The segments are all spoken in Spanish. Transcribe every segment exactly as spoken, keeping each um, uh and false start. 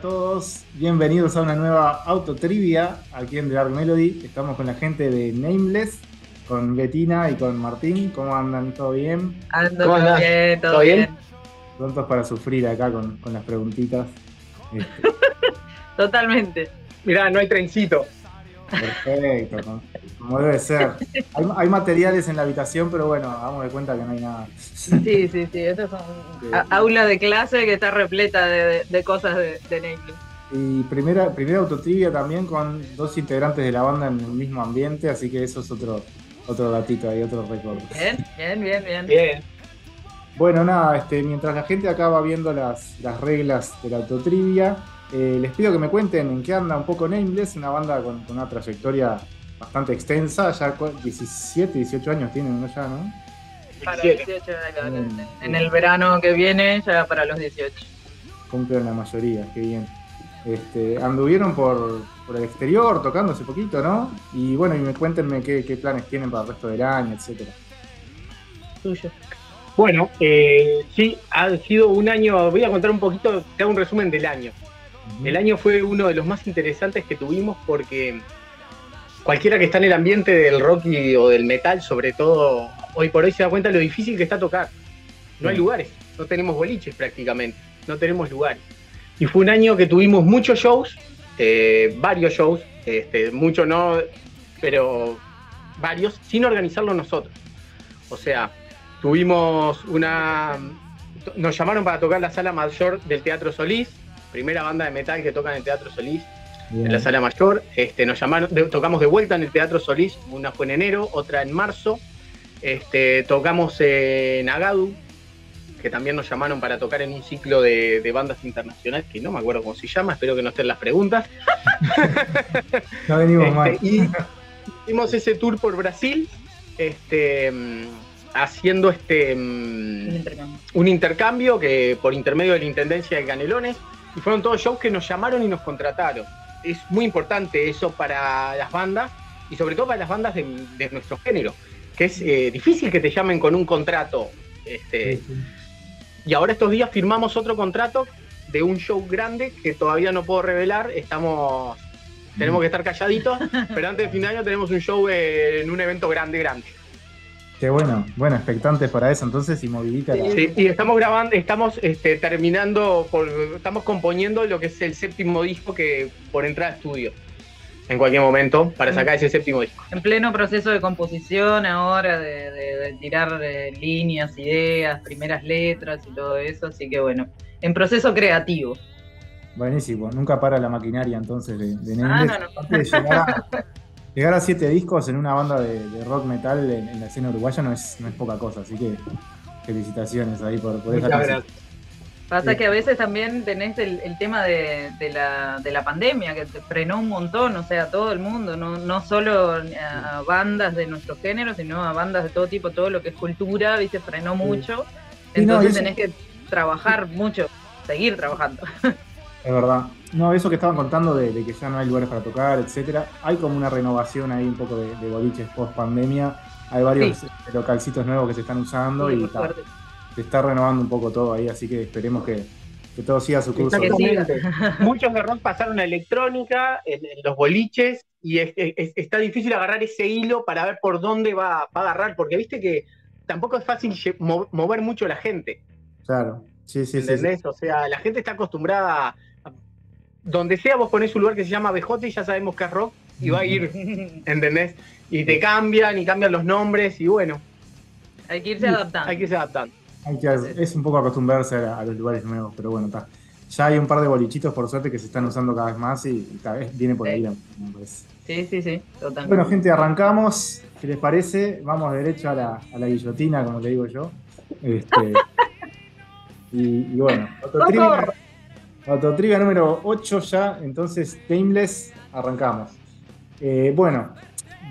a todos, bienvenidos a una nueva Autotrivia aquí en The Dark Melody. Estamos con la gente de Nameless, con Betina y con Martín. ¿Cómo andan? ¿Todo bien? Ando ¿Cómo andan? bien, todo, ¿Todo bien? bien. Prontos para sufrir acá con, con las preguntitas. Este. Totalmente. Mirá, no hay trencito. Perfecto, ¿no? Como debe ser. Hay, hay materiales en la habitación, pero bueno, hagamos de cuenta que no hay nada. Sí, sí, sí, esto es un a, aula de clase que está repleta de, de, de cosas de, de Nameless. Y primera, primera Autotrivia también con dos integrantes de la banda en el mismo ambiente, así que eso es otro otro gatito ahí, otro récord. Bien, bien, bien, bien, bien. Bueno, nada, este, mientras la gente acá va viendo las, las reglas de la Autotrivia, Eh, les pido que me cuenten en qué anda un poco Nameless, una banda con, con una trayectoria bastante extensa, ya diecisiete, dieciocho años tienen, ¿no? Ya, ¿no? Para dieciocho, claro. En, en el verano que viene, ya para los dieciocho. Cumplen la mayoría, qué bien. Este, anduvieron por, por el exterior, tocándose poquito, ¿no? Y bueno, y me cuéntenme qué, qué planes tienen para el resto del año, etcétera. Tuyo. Bueno, eh, sí, ha sido un año, voy a contar un poquito, te hago un resumen del año. El año fue uno de los más interesantes que tuvimos porque cualquiera que está en el ambiente del rock y, o del metal, sobre todo, hoy por hoy se da cuenta de lo difícil que está tocar. No hay lugares, no tenemos boliches prácticamente, no tenemos lugares. Y fue un año que tuvimos muchos shows, eh, varios shows, este, muchos no, pero varios, sin organizarlo nosotros. O sea, tuvimos una... Nos llamaron para tocar la sala mayor del Teatro Solís, primera banda de metal que toca en el Teatro Solís, bien, en la Sala Mayor. Este, nos llamaron, tocamos de vuelta en el Teatro Solís, una fue en enero, otra en marzo. Este, tocamos en Agadu, que también nos llamaron para tocar en un ciclo de, de bandas internacionales, que no me acuerdo cómo se llama, espero que no estén las preguntas. No venimos este, mal. Y hicimos ese tour por Brasil, este, haciendo este, un intercambio. un intercambio que por intermedio de la Intendencia de Canelones. Y fueron todos shows que nos llamaron y nos contrataron. Es muy importante eso para las bandas y sobre todo para las bandas de, de nuestro género, que es eh, difícil que te llamen con un contrato. Este, sí, sí. Y ahora estos días firmamos otro contrato de un show grande que todavía no puedo revelar. Estamos, tenemos que estar calladitos, pero antes de fin de año tenemos un show en un evento grande, grande. Qué bueno, bueno, expectantes para eso, entonces, y movilita la... Sí, y estamos grabando, estamos este, terminando, por, estamos componiendo lo que es el séptimo disco que por entrada estudio, en cualquier momento, para sacar ese séptimo disco. En pleno proceso de composición ahora, de, de, de tirar de líneas, ideas, primeras letras y todo eso, así que bueno, en proceso creativo. Buenísimo, nunca para la maquinaria entonces de, de Nameless. Ah, no, no. Llegar a siete discos en una banda de, de rock metal en, en la escena uruguaya no es, no es poca cosa, así que felicitaciones ahí por, por esa cosa. Pasa eh. que a veces también tenés el, el tema de, de, la, de la pandemia, que te frenó un montón, o sea, todo el mundo, no, no solo a bandas de nuestro género, sino a bandas de todo tipo, todo lo que es cultura, viste, frenó mucho, sí. Entonces no, tenés que trabajar mucho, seguir trabajando. Es verdad. No, eso que estaban contando de, de que ya no hay lugares para tocar, etcétera. Hay como una renovación ahí un poco de, de boliches post pandemia. Hay varios sí. localcitos nuevos que se están usando sí, y está, se está renovando un poco todo ahí, así que esperemos que, que todo siga su curso. Muchos de rock pasaron a electrónica, en, en los boliches, y es, es, está difícil agarrar ese hilo para ver por dónde va, va a agarrar, porque viste que tampoco es fácil mover mucho la gente. Claro, sí, sí, ¿entendés? Sí, sí. O sea, la gente está acostumbrada a donde sea vos ponés un lugar que se llama B J y ya sabemos que es rock y va a ir, ¿entendés? Y te cambian y cambian los nombres y bueno. Hay que irse adaptando. Hay que irse adaptando. Hay que, es un poco acostumbrarse a, a los lugares nuevos, pero bueno, está. Ya hay un par de bolichitos por suerte que se están usando cada vez más y, y cada vez viene por ahí. Sí, pues. sí, sí, sí, totalmente. Bueno, gente, arrancamos. ¿Qué les parece? Vamos derecho a la, a la guillotina, como le digo yo. Este, y, y bueno, Autotrivia. Autotrivia número ocho ya, entonces Nameless, arrancamos. Eh, bueno,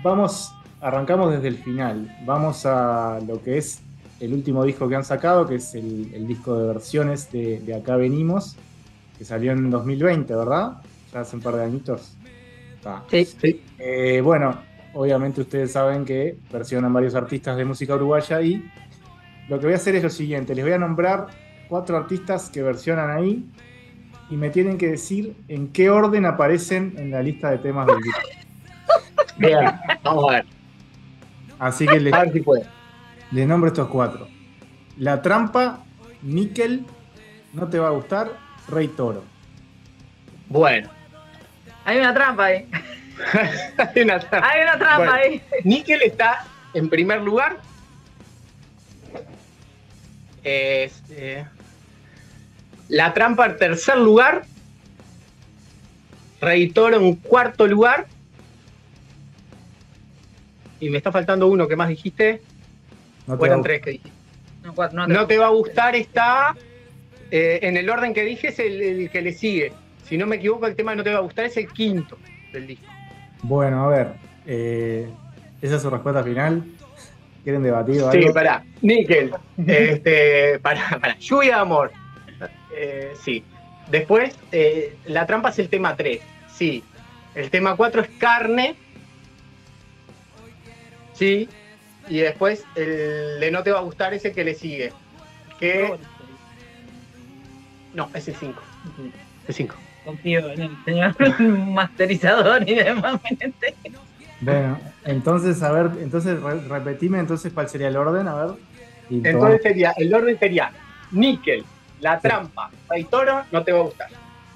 vamos, arrancamos desde el final. Vamos a lo que es el último disco que han sacado, que es el, el disco de versiones de, de Acá Venimos, que salió en dos mil veinte, ¿verdad? Ya hace un par de añitos. Ah. Sí. sí. Eh, bueno, obviamente ustedes saben que versionan varios artistas de música uruguaya y lo que voy a hacer es lo siguiente, les voy a nombrar cuatro artistas que versionan ahí. y me tienen que decir en qué orden aparecen en la lista de temas del disco. Bien, vamos a ver. Así que les, a ver si puede. Les nombro estos cuatro: La Trampa, Níquel, No Te Va a Gustar, Rey Toro. Bueno. Hay una trampa ahí. Hay una trampa, Hay una trampa bueno. ahí. Níquel está en primer lugar. Es, eh, La Trampa en tercer lugar. Rey Toro en cuarto lugar. Y me está faltando uno, ¿qué más dijiste? No Fueron tres que dijiste. No, cuatro, no, te, no te va a gustar está eh, en el orden que dije, es el, el que le sigue. Si no me equivoco, el tema de No Te Va a Gustar es el quinto del disco. Bueno, a ver. Eh, esa es su respuesta final. ¿Quieren debatir o algo? Sí, pará. Níquel. este, pará, pará. Lluvia de Amor. Eh, sí. Después, eh, La Trampa es el tema tres. Sí. El tema cuatro es Carne. Sí. Y después el de No Te Va a Gustar es el que le sigue. Que... No, es el cinco. El cinco. Confío en el señor masterizador y demás. Bueno, entonces, a ver, entonces re repetime entonces cuál sería el orden, a ver. Y entonces todo. sería, el orden sería Níquel, La Trampa, Rey Toro, No Te Va a Gustar.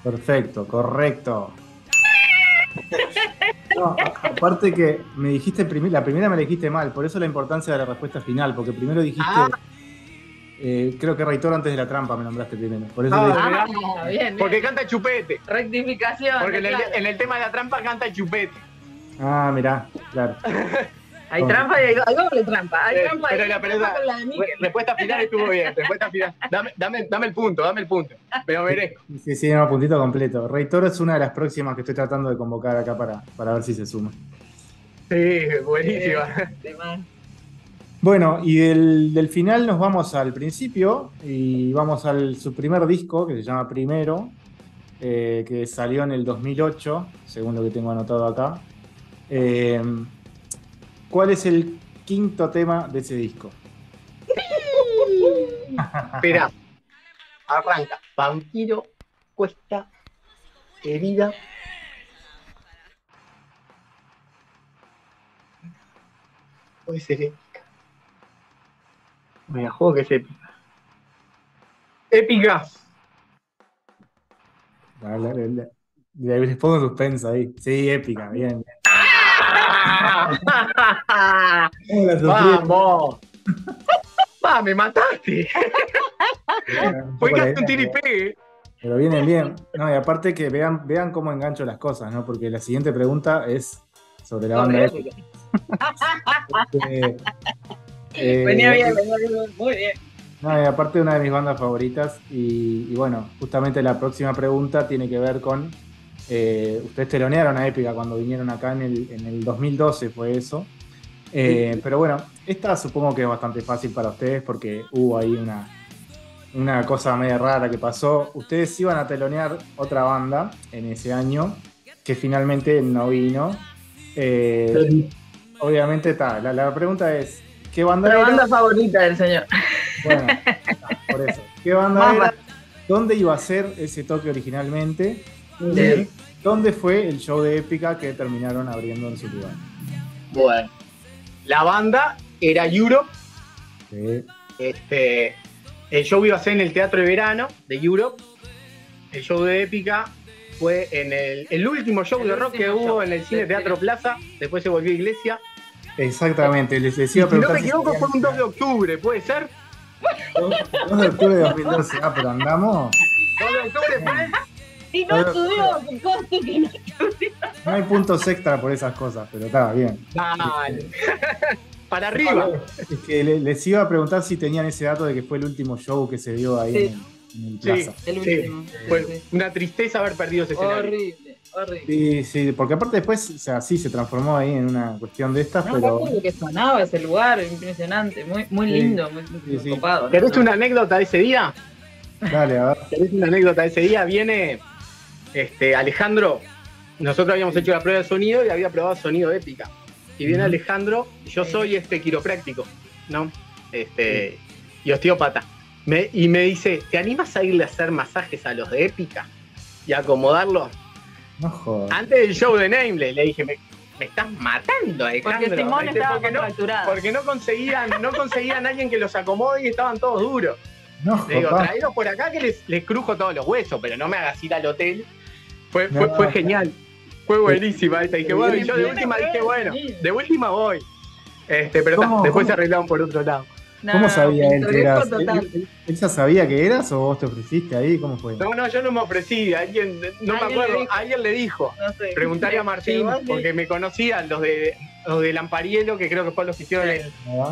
Perfecto, correcto. No, aparte que me dijiste, prim la primera me la dijiste mal, por eso la importancia de la respuesta final, porque primero dijiste, ah. eh, creo que Rey Toro antes de La Trampa me nombraste primero. Por eso ah, dije, ah, no, bien, bien. Porque canta Chupete. Rectificación. Porque en el, claro. en el tema de La Trampa canta Chupete. Ah, mirá, claro. Hay bueno. trampa y hay, hay doble trampa. Hay eh, trampa, pero hay la trampa pelota, con la de Níquel. Respuesta final estuvo bien. Respuesta final. Dame, dame, dame el punto, dame el punto. Pero veré. Sí, sí, no, puntito completo. Rey Toro es una de las próximas que estoy tratando de convocar acá para, para ver si se suma. Sí, buenísima. Eh, bueno, y del, del final nos vamos al principio y vamos al su primer disco, que se llama Primero, eh, que salió en el dos mil ocho, según lo que tengo anotado acá. Eh, ¿Cuál es el quinto tema de ese disco? Espera. Arranca. Vampiro, Cuesta, Herida. Puede ser Épica. Me juego que es Épica. Épica. Dale, dale, dale. Les pongo suspenso ahí. Sí, Épica, bien, bien. ¡Vamos! ¡Va, me mataste! Fue casi un tiro y pegue. Pero vienen bien. No, y aparte que vean, vean cómo engancho las cosas, ¿no? Porque la siguiente pregunta es sobre la banda Épica. eh, eh, venía bien, venía bien, muy bien. No, y aparte una de mis bandas favoritas. Y, y bueno, justamente la próxima pregunta tiene que ver con... Eh, ustedes telonearon a Épica cuando vinieron acá en el, en el dos mil doce, fue eso. Eh, sí. Pero bueno, esta supongo que es bastante fácil para ustedes porque hubo ahí una, una cosa medio rara que pasó. Ustedes iban a telonear otra banda en ese año que finalmente no vino. Eh, sí. Obviamente está. La, la pregunta es, ¿qué banda era? La banda favorita del señor. Bueno, no, por eso. ¿Qué banda Mamá. era? ¿Dónde iba a ser ese toque originalmente? Sí. ¿Dónde fue el show de Épica que terminaron abriendo en su lugar? Bueno, la banda era Europe. Sí. Este, el show iba a ser en el Teatro de Verano de Europe. El show de Épica fue en el, el último show el de rock que hubo show. en el Cine Teatro Plaza. Después se volvió iglesia. Exactamente. Les decía, si no me equivoco, si fue un dos de octubre, ¿puede ser? dos de octubre de dos mil doce. Ah, pero andamos. dos de octubre, ¿puede ser? Si no estudió, que coste que no estudió. No hay puntos extra por esas cosas, pero está bien. Dale. Para arriba. Es que les iba a preguntar si tenían ese dato de que fue el último show que se dio ahí sí. en, en el Plaza. Sí, el último. Sí. Fue una tristeza haber perdido ese escenario. Horrible, horrible. Sí, sí, porque aparte después, o sea, sí se transformó ahí en una cuestión de estas, no, pero... No, que sonaba ese lugar, impresionante, muy, muy lindo, sí. muy, muy sí, copado. Sí. ¿Querés una anécdota de ese día? Dale, a ver. ¿Querés una anécdota de ese día? Viene... Este, Alejandro, nosotros habíamos hecho la prueba de sonido y había probado sonido de Épica. Y viene Alejandro, yo soy este quiropráctico, ¿no? Este, y osteópata. Me, y me dice, ¿te animas a irle a hacer masajes a los de Épica? y acomodarlo. No jodas. Antes del show de Nameless le dije, me, me estás matando, Alejandro. Porque Simón este, estaba contracturado. Porque no conseguían, no conseguían alguien que los acomode y estaban todos duros. No, le digo, traeros por acá que les, les crujo todos los huesos, pero no me hagas ir al hotel. Fue, no, fue, fue no, genial. Fue buenísima esta. Dije, bueno, yo de última dije, bueno, de última voy. Este, pero ¿Cómo, después ¿cómo? se arreglaron por otro lado. No, ¿Cómo sabía él que eras? ¿Él, él, él ya sabía que eras o vos te ofreciste ahí? ¿Cómo fue? No, no, yo no me ofrecí. Alguien, no ¿Alguien me acuerdo, le alguien le dijo. No sé. Preguntarle a Martín, porque me conocían los de los de Lampariello, que creo que fue los que hicieron el,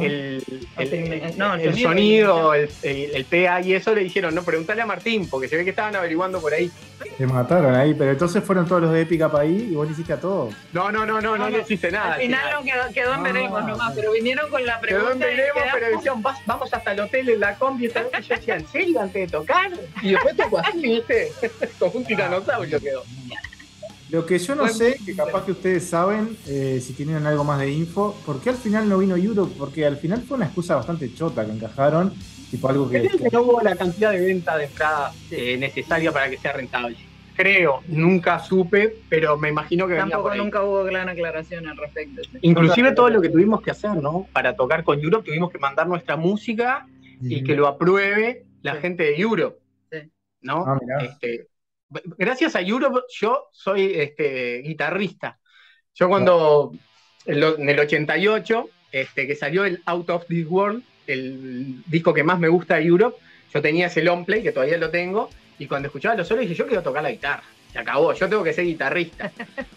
el, el, el, el, no, el sonido, el, el, el P A y eso, le dijeron, no, preguntarle a Martín, porque se ve que estaban averiguando por ahí. Te mataron ahí, pero entonces fueron todos los de Épica para ahí y vos le hiciste a todos. No, no, no, no, no, no hiciste nada. Al final, al final. No quedó, quedó en veremos ah, nomás, pero vinieron con la pregunta. Quedó en veremos, quedamos... pero decían, vamos hasta el hotel en la combi, y yo decía, ¿en serio antes de tocar? Y después tocó así, ¿viste? Con un tiranosaurio quedó. Lo que yo no sé, que capaz que ustedes saben, eh, si tienen algo más de info, ¿por qué al final no vino Europe? Porque al final fue una excusa bastante chota que encajaron, tipo algo que... Creo que no hubo la cantidad de venta de entrada eh, necesaria para que sea rentable. Creo, nunca supe, pero me imagino que Tampoco venía Tampoco nunca hubo gran aclaración al respecto. ¿Sí? Inclusive todo lo que tuvimos que hacer, ¿no? Para tocar con Europe tuvimos que mandar nuestra música sí. y que lo apruebe la sí. gente de Europe, sí. ¿no? Ah, mirá. Este, gracias a Europe, yo soy este, guitarrista. Yo cuando, en el ochenta y ocho, este, que salió el Out of This World, el disco que más me gusta de Europe, yo tenía ese long play, que todavía lo tengo, y cuando escuchaba los solos dije, yo quiero tocar la guitarra. Se acabó, yo tengo que ser guitarrista.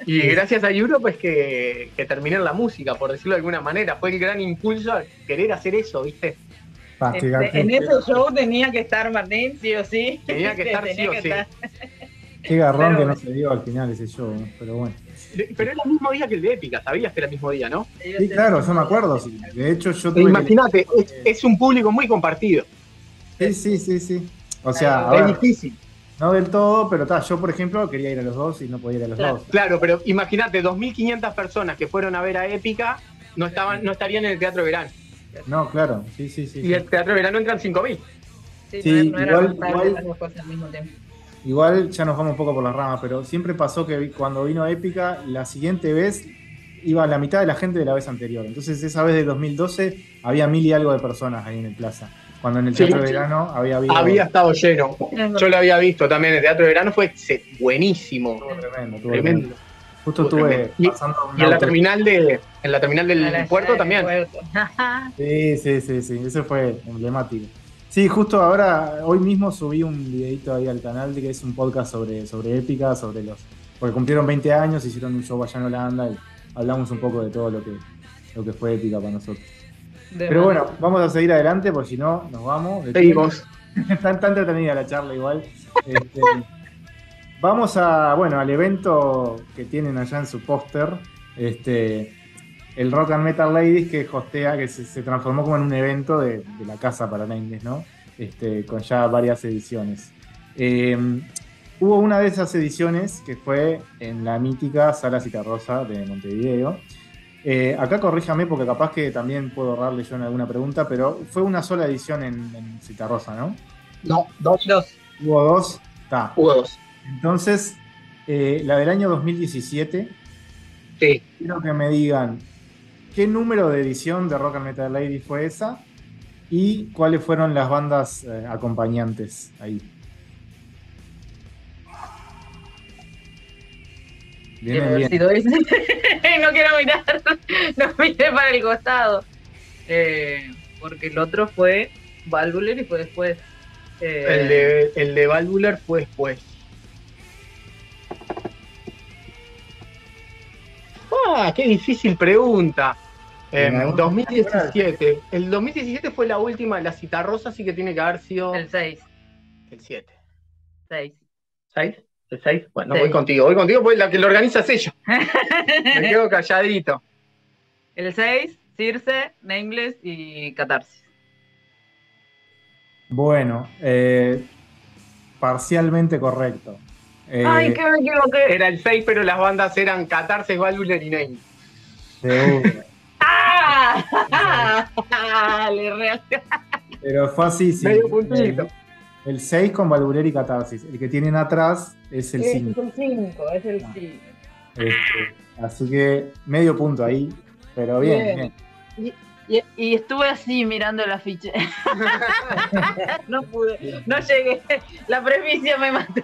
Y gracias a Europe es que, que terminé en la música, por decirlo de alguna manera. Fue el gran impulso a querer hacer eso, ¿viste? Este, en ese show tenía que estar Martín, sí o sí. Tenía que estar tenía sí o que sí. Estar. Qué garrón pero, que no se dio al final ese show, ¿no? Pero bueno. Pero era el mismo día que el de Épica, sabías que era el mismo día, ¿no? Sí, claro, yo me acuerdo. Sí. De hecho, yo tuve. Imagínate, que... es, es un público muy compartido. Sí, sí, sí, sí. O sea, es ver, difícil. No del todo, pero ta, yo, por ejemplo, quería ir a los dos y no podía ir a los claro, dos. Claro, pero imagínate, dos mil quinientas personas que fueron a ver a Épica no estaban, no estarían en el Teatro Verano. No, claro, sí, sí, sí. Y sí. el Teatro Verano entran cinco mil. Sí, sí, no era igual, cosas al mismo tiempo. Igual ya nos vamos un poco por las ramas, pero siempre pasó que cuando vino Épica, la siguiente vez iba a la mitad de la gente de la vez anterior. Entonces esa vez de dos mil doce había mil y algo de personas ahí en el plaza. Cuando en el Teatro sí, Verano sí. había habido... Había estado lleno. Yo lo había visto también. El Teatro Verano fue buenísimo. Estuvo tremendo, estuvo tremendo. tremendo. Justo estuve pasando y, y en la terminal de en la terminal del la puerto también. Puerto. Sí, sí, sí, sí, eso fue emblemático. Sí, justo ahora, hoy mismo subí un videito ahí al canal de que es un podcast sobre, sobre Épica, sobre los. Porque cumplieron veinte años, hicieron un show allá en Holanda y hablamos un poco de todo lo que, lo que fue Épica para nosotros. De Pero bueno, vamos a seguir adelante, porque si no, nos vamos. Seguimos. Está entretenida la charla igual. Este, vamos a, bueno, al evento que tienen allá en su póster, este, el Rock and Metal Ladies que hostea, que se, se transformó como en un evento de, de la casa para Nameless, ¿no? Este, con ya varias ediciones. Eh, hubo una de esas ediciones que fue en la mítica Sala Zitarrosa de Montevideo. Eh, acá corríjame porque capaz que también puedo ahorrarle yo en alguna pregunta, pero fue una sola edición en, en Zitarrosa, ¿no? No, dos. dos. Hubo dos. Está. Hubo dos. Entonces, eh, la del año dos mil diecisiete, sí. Quiero que me digan qué número de edición de Rock and Metal Ladies fue esa y cuáles fueron las bandas eh, acompañantes ahí. Bien, bien. Sido ese. No quiero mirar, no miré para el costado, eh, porque el otro fue Valvular y fue después. Eh, el de, el de Valvular fue después. Ah, qué difícil pregunta. Eh, dos mil diecisiete. El dos mil diecisiete fue la última de la Zitarrosa, así que tiene que haber sido... El seis. El siete. seis. ¿seis? ¿El seis? Bueno, seis. Voy contigo. Voy contigo porque la que lo organizas ella. Me quedo calladito. El seis, Circe, Nameless y Catarse. Bueno, eh, parcialmente correcto. Eh, Ay, que me equivoqué. Era el seis, pero las bandas eran Catarse, Valvular y Name. Seguro. ¡Ah! Le reaccioné. Pero fue así, sí. Medio puntito. Eh, El seis con Valvular y Catarsis. El que tienen atrás es el cinco. Es el cinco, es el cinco. Este, así que medio punto ahí, pero bien. bien. Y, y, y estuve así mirando el afiche. No pude, no llegué. La premisa me mató.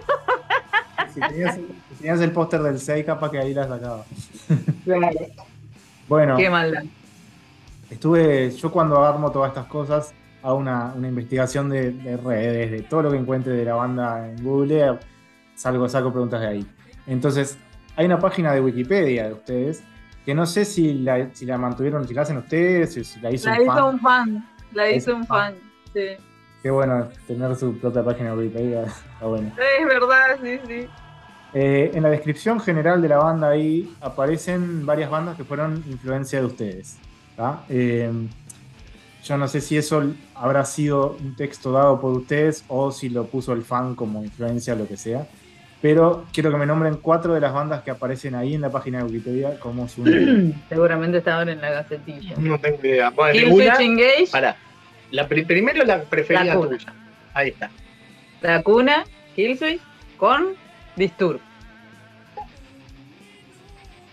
Si tenías, si tenías el póster del seis, capaz que ahí la sacaba. Bueno. Qué maldad. Estuve, yo cuando armo todas estas cosas, hago una, una investigación de, de redes, de todo lo que encuentre de la banda en Google, salgo, saco preguntas de ahí. Entonces, hay una página de Wikipedia de ustedes, que no sé si la, si la mantuvieron, si la hacen ustedes, si la hizo, la un, hizo fan. un fan. La hizo, hizo un fan, sí. Qué bueno tener su propia página de Wikipedia, está bueno. Es verdad, sí, sí. Eh, en la descripción general de la banda ahí aparecen varias bandas que fueron influencia de ustedes. Eh, yo no sé si eso habrá sido un texto dado por ustedes o si lo puso el fan como influencia, lo que sea, pero quiero que me nombren cuatro de las bandas que aparecen ahí en la página de Wikipedia como su seguramente estaban en la gacetilla. No tengo idea. Bueno, Killswitch Engage. Pará. La pri primero la preferida tuya. Ahí está. Lacuna, Killswitch con Disturb.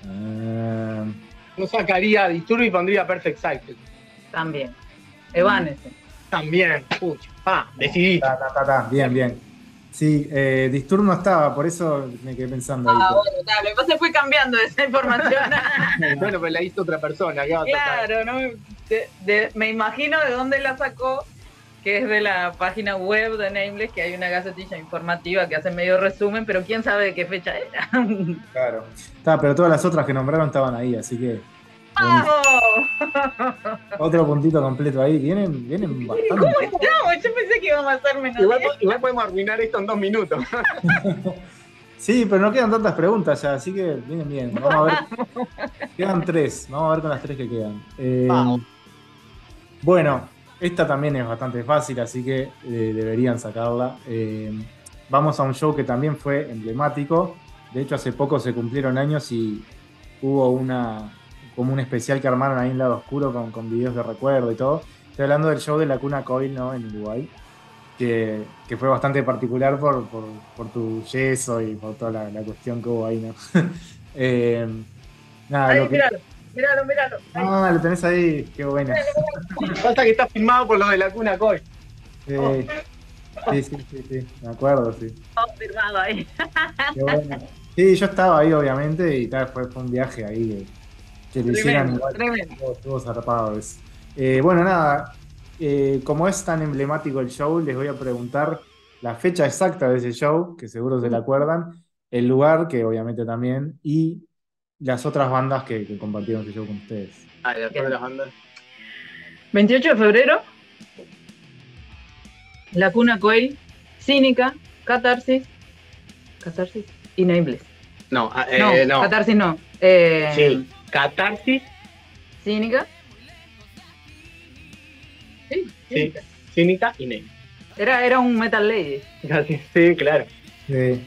Uh... Yo sacaría Disturb y pondría Perfect Cycle. También. Evanescence. También. Pucha. Ah, decidí. Ta, ta, ta, ta. Bien, bien. Sí, eh, Disturb no estaba, por eso me quedé pensando. Ah, ahí, bueno, claro. Entonces fui cambiando esa información. Bueno, pues la hizo otra persona. Claro, tratar. no de, de, me imagino de dónde la sacó, que es de la página web de Nameless, que hay una gacetilla informativa que hace medio resumen, pero quién sabe de qué fecha era. Claro. Está, pero todas las otras que nombraron estaban ahí, así que... ¡Vamos! Otro puntito completo ahí. Vienen, vienen bastante. ¿Cómo estamos? Yo pensé que íbamos a hacer menos. Igual, igual podemos arruinar esto en dos minutos. Sí, pero no quedan tantas preguntas ya, así que vienen bien. Vamos a ver. Quedan tres. Vamos a ver con las tres que quedan. Eh, wow. Bueno, esta también es bastante fácil, así que eh, deberían sacarla. Eh, vamos a un show que también fue emblemático. De hecho, hace poco se cumplieron años y hubo una... como un especial que armaron ahí en Lado Oscuro con, con videos de recuerdo y todo. Estoy hablando del show de Lacuna Coil, ¿no? En Uruguay, que, que fue bastante particular por, por, por tu yeso y por toda la, la cuestión que hubo ahí, ¿no? eh, nada, ahí, que... míralo, míralo, míralo. Ah, lo tenés ahí, qué bueno. Pasa que está filmado por lo de Lacuna Coil. Eh, oh. Sí, sí, sí, sí, me acuerdo, sí. Está firmado ahí. Qué bueno. Sí, yo estaba ahí, obviamente, y tal, fue, fue un viaje ahí. Eh. Que le hicieran igual, todos zarpados. Eh, bueno, nada, eh, como es tan emblemático el show, les voy a preguntar la fecha exacta de ese show, que seguro se la acuerdan, el lugar, que obviamente también, y las otras bandas que, que compartieron ese show con ustedes. Ah, ¿y las otras bandas? veintiocho de febrero, Lacuna Coil, Cínica, Catarsis, Catarsis y Nameless. No, eh, no, no. Catarsis no. Eh, sí. Catarsis, Cínica, sí, Cínica. Sí, Cínica y Ney. Era, era un Metal Lady. Sí, claro. Sí.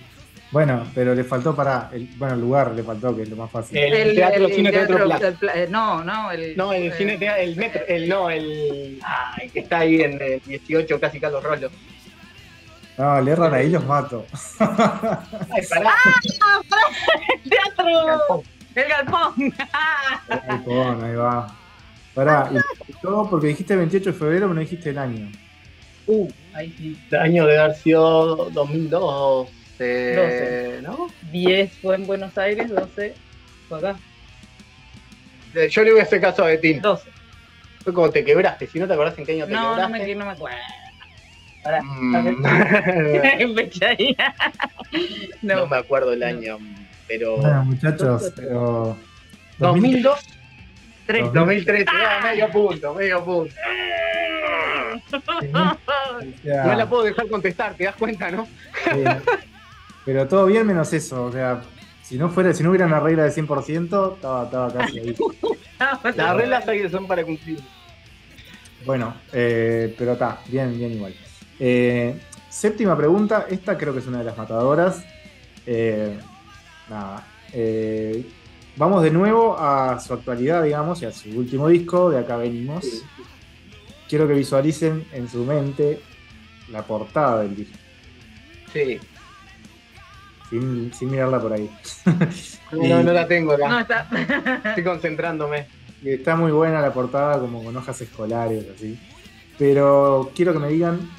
Bueno, pero le faltó para el, bueno, el lugar le faltó, que es lo más fácil. El, el teatro, el cine, el teatro, teatro, teatro Plaza. El, no, no, el, no, el, el cine, el metro, el no, el ay, que está ahí en el dieciocho, casi Carlos Rollo. No, le erran ahí, los mato. Ay, pará. Ah, el teatro. ¡El galpón! El galpón, ahí va. Pará, y todo porque dijiste veintiocho de febrero, pero no dijiste el año. Uh, ahí sí. El año de haber sido dos mil doce, doce, ¿no? diez fue en Buenos Aires, doce fue acá. Yo le voy a hacer caso a Betín. doce. Fue como te quebraste, si no te acordás en qué año te no, quebraste. No, me quebré, no me acuerdo. Pará, no. no me acuerdo el año. Pero... Bueno, muchachos, pero... ¿dos mil dos? ¿dos mil tres? dos mil trece, ¡ah! No, medio punto, medio punto. Yeah. No la puedo dejar contestar, te das cuenta, ¿no? Sí. Pero todo bien menos eso, o sea, si no fuera, si no hubiera una regla de cien por ciento, estaba, estaba casi ahí. Las reglas ahí son para cumplir. Bueno, eh, pero está, bien, bien igual. Eh, séptima pregunta, esta creo que es una de las matadoras. Eh... Nada, eh, vamos de nuevo a su actualidad, digamos, y a su último disco, De Acá Venimos. Quiero que visualicen en su mente la portada del disco. Sí. Sin, sin mirarla por ahí. No, y... no la tengo acá. No está. Estoy concentrándome. Está muy buena la portada, como con hojas escolares, así. Pero quiero que me digan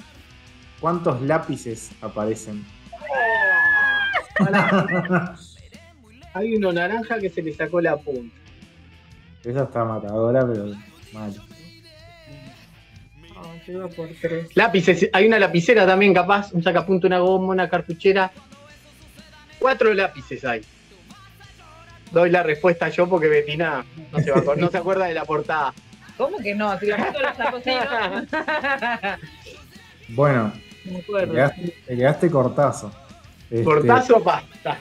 cuántos lápices aparecen. Hay uno naranja que se le sacó la punta. Esa está matadora, pero mal. Oh, lleva por tres. Lápices, hay una lapicera también capaz, un sacapunto, una goma, una cartuchera. Cuatro lápices hay. Doy la respuesta yo porque Betina no se, va a, no se acuerda de la portada. ¿Cómo que no? Si la foto la saco, ¿sí? Bueno, me acuerdo. Te quedaste, te quedaste cortazo. Este, cortazo pasta.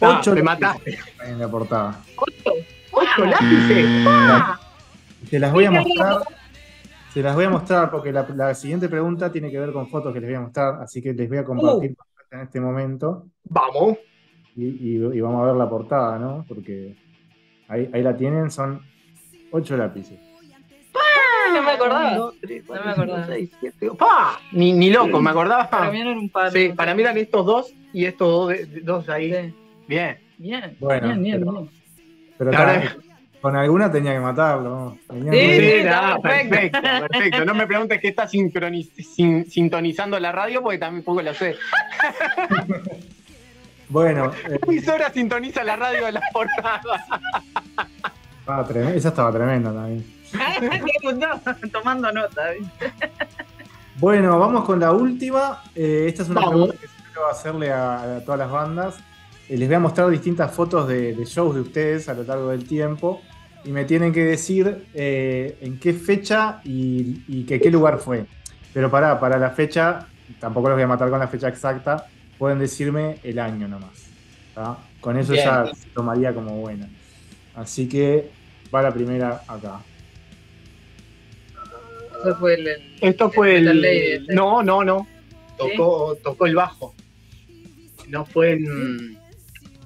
Ocho ah, me mataste. En la portada. ¿Ocho? ¡Ocho lápices! ¡Ah! Se las voy a mostrar. Se las voy a mostrar porque la, la siguiente pregunta tiene que ver con fotos que les voy a mostrar. Así que les voy a compartir uh. en este momento. ¡Vamos! Y, y, y vamos a ver la portada, ¿no? Porque ahí, ahí la tienen, son ocho lápices. ¡Pah! No me acordaba. No me acordaba. ¡Pah! Ni, ni loco, me acordaba. Para mí eran un par. Sí, para mí eran estos dos y estos dos, de, dos ahí. Sí. Bien. Bien. Bueno, bien, bien, pero, bien. Pero tal, con alguna tenía que matarlo. Tenía sí, que... sí nada, perfecto, perfecto. No me preguntes que está sincroniz... sin, sintonizando la radio porque también poco la sé. Bueno. La emisora eh... sintoniza la radio de las portadas. Ah, tremendo. Esa estaba tremenda también. Tomando nota. Bueno, vamos con la última. Eh, esta es una vamos. pregunta que siempre voy a hacerle a, a todas las bandas. Les voy a mostrar distintas fotos de, de shows de ustedes a lo largo del tiempo y me tienen que decir eh, en qué fecha y, y que, qué lugar fue. Pero para, para la fecha, tampoco los voy a matar con la fecha exacta, pueden decirme el año nomás. ¿Tá? Con eso bien, ya se tomaría como buena. Así que va la primera acá. Eso fue el, el, Esto fue el... el, el no, no, no. Tocó, ¿sí? Tocó el bajo. No fue en...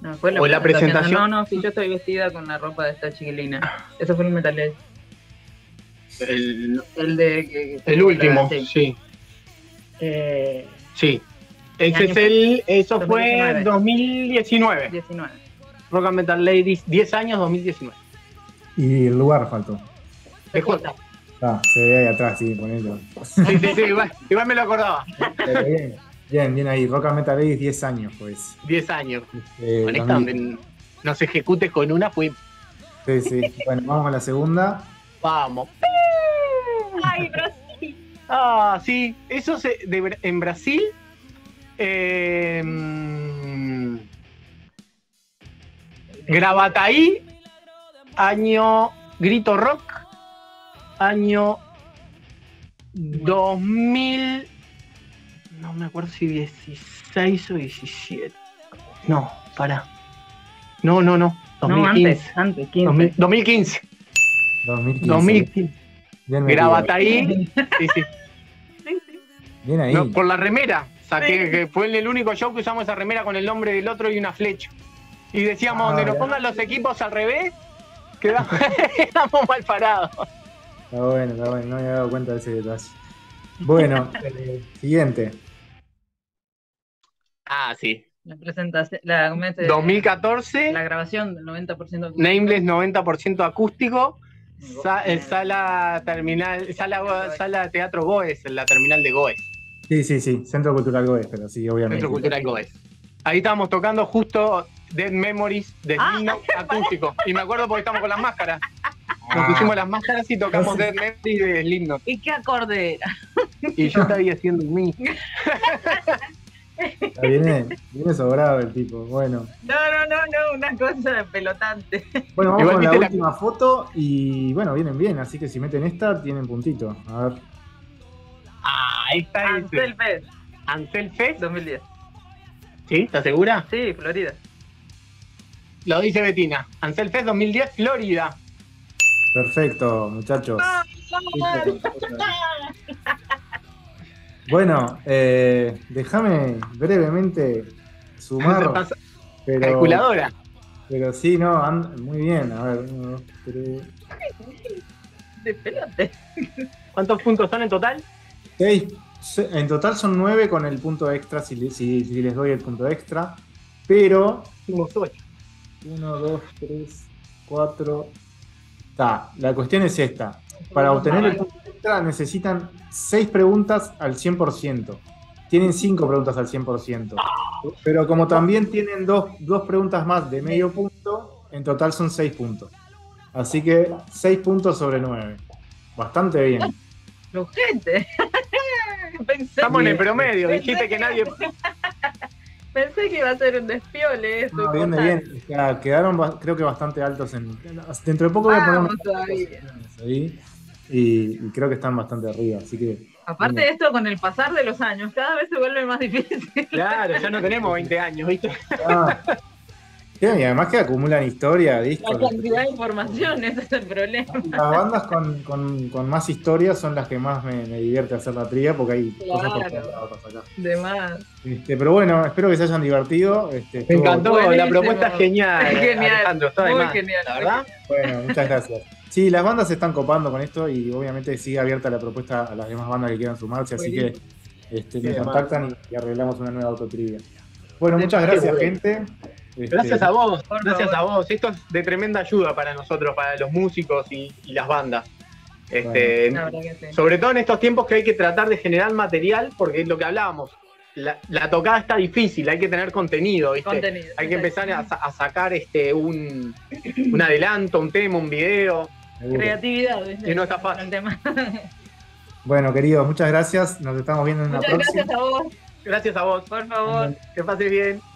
No, fue la, o la presentación. No, no, si yo estoy vestida con la ropa de esta chiquilina. Eso fue el Metalhead. El, el de... Que, que el último, sí. Sí. Eh, sí. Ese es el... Eso fue dos mil diecinueve. diecinueve. Rock and Metal Ladies, diez años, dos mil diecinueve. Y el lugar faltó. El J. Ah, se ve ahí atrás, sí, poniendo. Sí, sí, sí, igual, igual me lo acordaba. Pero bien, bien, bien ahí. Rock and Metal Ladies, diez años, pues. diez años. Eh, con esta donde nos ejecutes con una, fue. Sí, sí. Bueno, vamos a la segunda. Vamos. ¡Ay, Brasil! Ah, sí. Eso se, de, en Brasil. Eh, mmm, Gravataí. Año Grito Rock. Año dos mil. No me acuerdo si dieciséis o diecisiete. No, pará. No, no, no. dos mil quince. No, antes, antes, quince. dos mil quince. dos mil quince. Gravataí. Sí, sí. Bien ahí. No, por la remera. Saqué, sí. Que fue el único show que usamos esa remera con el nombre del otro y una flecha. Y decíamos, ah, donde nos pongan los equipos al revés, quedamos, quedamos mal parados. Está bueno, está bueno. No me había dado cuenta de ese detalle. Bueno, eh, siguiente. Ah, sí. La presentación, la, dos mil catorce. La grabación del noventa por ciento acústico. Nameless, noventa por ciento acústico. Sa, eh, sala terminal, sala, sala Teatro Goes, la terminal de Goes. Sí, sí, sí. Centro Cultural Goes, pero sí, obviamente. Centro Cultural Goes. Ahí estábamos tocando justo Dead Memories de Slino, ah, acústico. Y me acuerdo porque estamos con las máscaras. Nos pusimos las máscaras y tocamos Dead Memories de Slipknot. ¿Y qué acorde era? Y yo estaba haciendo mí. Viene, viene sobrado el tipo, bueno. No, no, no, no, una cosa pelotante. Bueno, vamos con la última la... foto y bueno, vienen bien, así que si meten esta, tienen puntito. A ver. Ah, ahí está. Ansel Fest. Ansel Fest. dos mil diez. ¿Sí? ¿Estás segura? Sí, Florida. Lo dice Betina. Ansel Fest dos mil diez, Florida. Perfecto, muchachos. Bueno, eh, déjame brevemente sumar. Pero, calculadora. Pero sí, no, and, muy bien. A ver, uno, dos, tres. De pelote. ¿Cuántos puntos son en total? Seis En total son nueve con el punto extra, si, le, si, si les doy el punto extra. Pero... uno, dos, tres, cuatro... Está, la cuestión es esta. Para obtener el punto extra necesitan seis preguntas al cien por ciento. Tienen cinco preguntas al cien por ciento. Pero como también tienen dos, dos preguntas más de medio punto, en total son seis puntos. Así que seis puntos sobre nueve. Bastante bien. Urgente. Estamos en el promedio, dijiste que nadie... Pensé que iba a ser un despiole eso. No, bien, bien. Ya, quedaron, creo que bastante altos. En, dentro de poco voy a poner unos ahí. Y, y creo que están bastante arriba, así que... Aparte bien. De esto, con el pasar de los años, cada vez se vuelve más difícil. Claro, ya no tenemos veinte años, ¿viste? Ah. Sí, y además que acumulan historia, discos. La cantidad de información, ese es el problema. Las bandas con, con, con más historia son las que más me, me divierte hacer la trivia, porque hay claro, cosas por acá. De más. Este, pero bueno, espero que se hayan divertido. Este, me encantó, buenísimo. La propuesta es genial. Genial, Alejandro, está muy de más, genial, la verdad. Bueno, muchas gracias. Sí, las bandas se están copando con esto y obviamente sigue abierta la propuesta a las demás bandas que quieran sumarse, así que este, sí, me contactan y, y arreglamos una nueva autotrivia. Bueno, muchas gracias, gente. Este... Gracias a vos, gracias a vos. Esto es de tremenda ayuda para nosotros, para los músicos y, y las bandas. Este, bueno. Sobre todo en estos tiempos que hay que tratar de generar material, porque es lo que hablábamos. La, la tocada está difícil, hay que tener contenido, ¿viste? Contenido, hay que empezar a, a sacar este un, un adelanto, un tema, un video. Creatividad, ¿viste? Y no está fácil. Bueno, queridos, muchas gracias. Nos estamos viendo en la próxima. Muchas gracias a vos. Gracias a vos. Por favor, que pases bien.